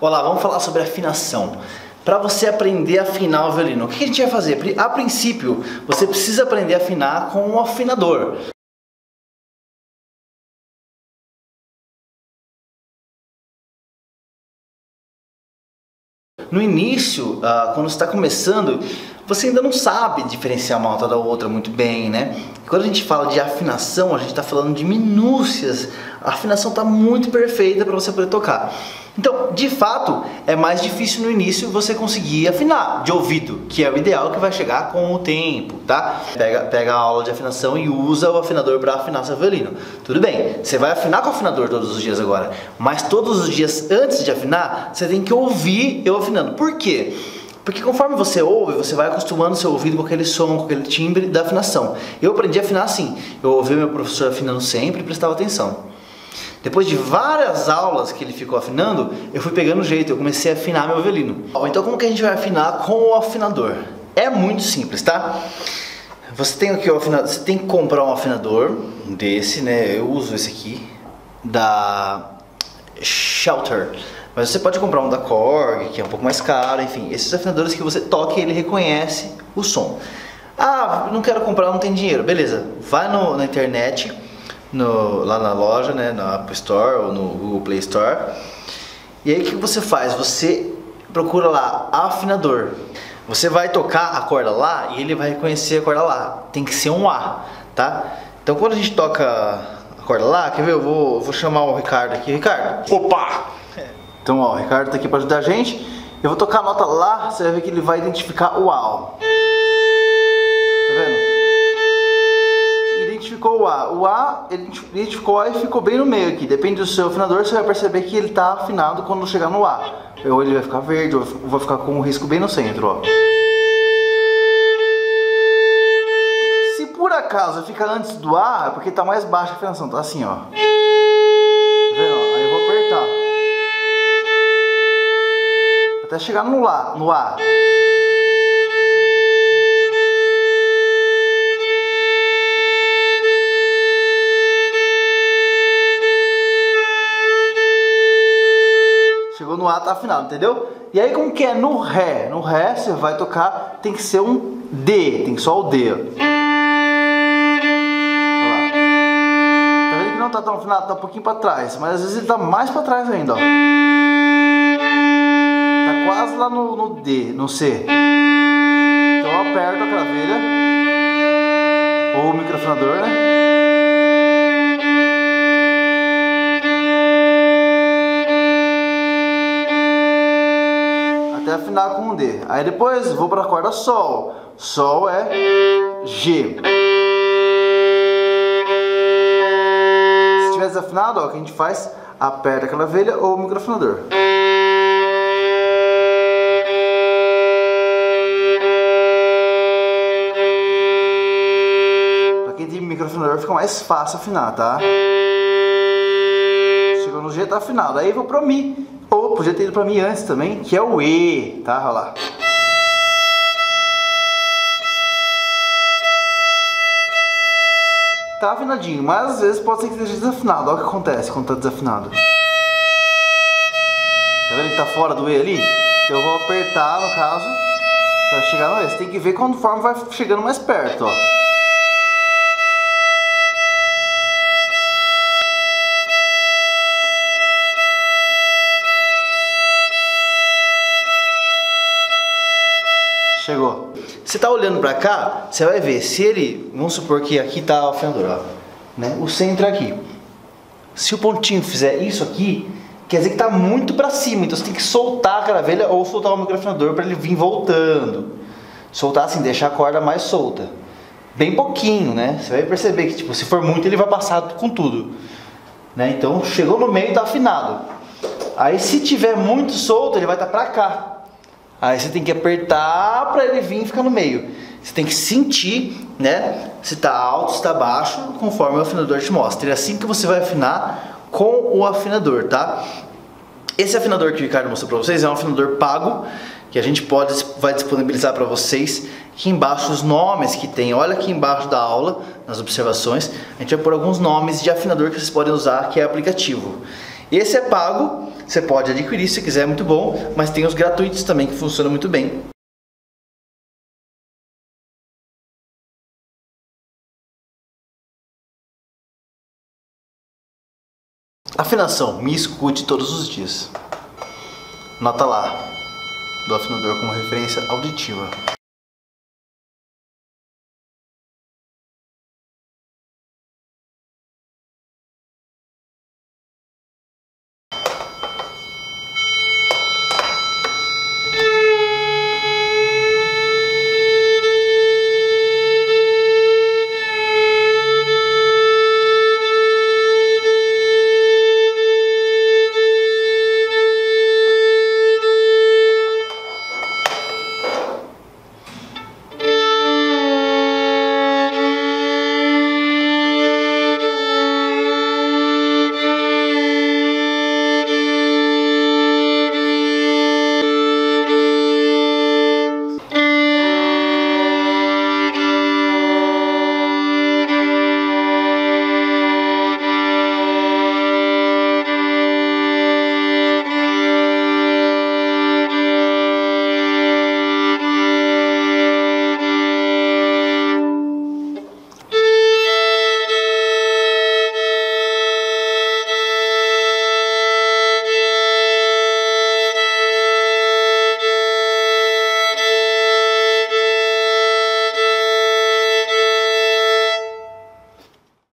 Olá, vamos falar sobre afinação. Para você aprender a afinar o violino, o que a gente vai fazer? A princípio, você precisa aprender a afinar com um afinador. No início, quando você está começando, você ainda não sabe diferenciar uma nota da outra muito bem, né? Quando a gente fala de afinação, a gente está falando de minúcias. A afinação está muito perfeita para você poder tocar. Então, de fato, é mais difícil no início você conseguir afinar de ouvido, que é o ideal, que vai chegar com o tempo, tá? Pega a aula de afinação e usa o afinador para afinar seu violino. Tudo bem, você vai afinar com o afinador todos os dias agora, mas todos os dias antes de afinar, você tem que ouvir eu afinando. Por quê? Porque conforme você ouve, você vai acostumando seu ouvido com aquele som, com aquele timbre da afinação. Eu aprendi a afinar assim, eu ouvi meu professor afinando sempre e prestava atenção. Depois de várias aulas que ele ficou afinando, eu fui pegando o jeito, eu comecei a afinar meu violino. Então como que a gente vai afinar com o afinador? É muito simples, tá? Você tem aqui o afinador, você tem que comprar um afinador desse, né? Eu uso esse aqui, da Shelter. Mas você pode comprar um da Korg, que é um pouco mais caro, enfim. Esses afinadores que você toca, ele reconhece o som. Ah, não quero comprar, não tem dinheiro. Beleza, vai na internet, lá na loja, né, na App Store ou no Google Play Store. E aí o que você faz? Você procura lá afinador. Você vai tocar a corda lá e ele vai reconhecer a corda lá. Tem que ser um A, tá? Então quando a gente toca a corda lá, quer ver? Eu vou chamar o Ricardo aqui. Ricardo! Opa! Então ó, o Ricardo tá aqui para ajudar a gente. Eu vou tocar a nota lá, você vai ver que ele vai identificar o A, ó. Identificou o A. O A, ele identificou o A e ficou bem no meio aqui. Depende do seu afinador, você vai perceber que ele está afinado quando chegar no A. Ou ele vai ficar verde, ou vai ficar com um risco bem no centro, ó. Se por acaso fica antes do A, é porque está mais baixa a afinação, tá assim, ó. Tá vendo? Aí eu vou apertar. Até chegar no Lá, no A. No A tá afinado, entendeu? E aí como que é no Ré? No Ré você vai tocar, tem que ser um D, tem que só o D. Ó. Olha lá. Tá vendo que não tá tão afinado, tá um pouquinho pra trás, mas às vezes ele tá mais pra trás ainda, ó. Tá quase lá no D, no C. Então eu aperto a cravelha, ou o microafinador, né? Afinar com um D. Aí depois vou para a corda Sol. Sol é G. Se estiver desafinado, ó, o que a gente faz? Aperta a cravelha ou o microafinador. Para quem tem microafinador fica mais fácil afinar, tá? Chegou no G, tá afinado. Aí vou pro Mi. Ou podia ter ido pra mim antes também, que é o E, tá? Olha lá. Tá afinadinho, mas às vezes pode ser que esteja desafinado. Olha o que acontece quando tá desafinado. Tá vendo que tá fora do E ali? Então eu vou apertar, no caso, pra chegar no E. Você tem que ver conforme vai chegando mais perto, ó. Chegou. Você tá olhando pra cá, você vai ver se ele, vamos supor que aqui tá o afinador, né? O centro aqui. Se o pontinho fizer isso aqui, quer dizer que tá muito pra cima, então você tem que soltar a cravelha ou soltar o microafinador pra ele vir voltando. Soltar assim, deixar a corda mais solta. Bem pouquinho, né? Você vai perceber que tipo, se for muito ele vai passar com tudo, né? Então chegou no meio e tá afinado. Aí se tiver muito solto, ele vai estar pra cá. Aí você tem que apertar para ele vir e ficar no meio. Você tem que sentir, né, se está alto, se está baixo, conforme o afinador te mostra. É assim que você vai afinar com o afinador, tá? Esse afinador que o Ricardo mostrou para vocês é um afinador pago, que a gente vai disponibilizar para vocês aqui embaixo os nomes que tem. Olha aqui embaixo da aula, nas observações, a gente vai pôr alguns nomes de afinador que vocês podem usar, que é aplicativo. Esse é pago, você pode adquirir se quiser, é muito bom, mas tem os gratuitos também que funcionam muito bem. Afinação, me escute todos os dias. Nota lá, do afinador como referência auditiva.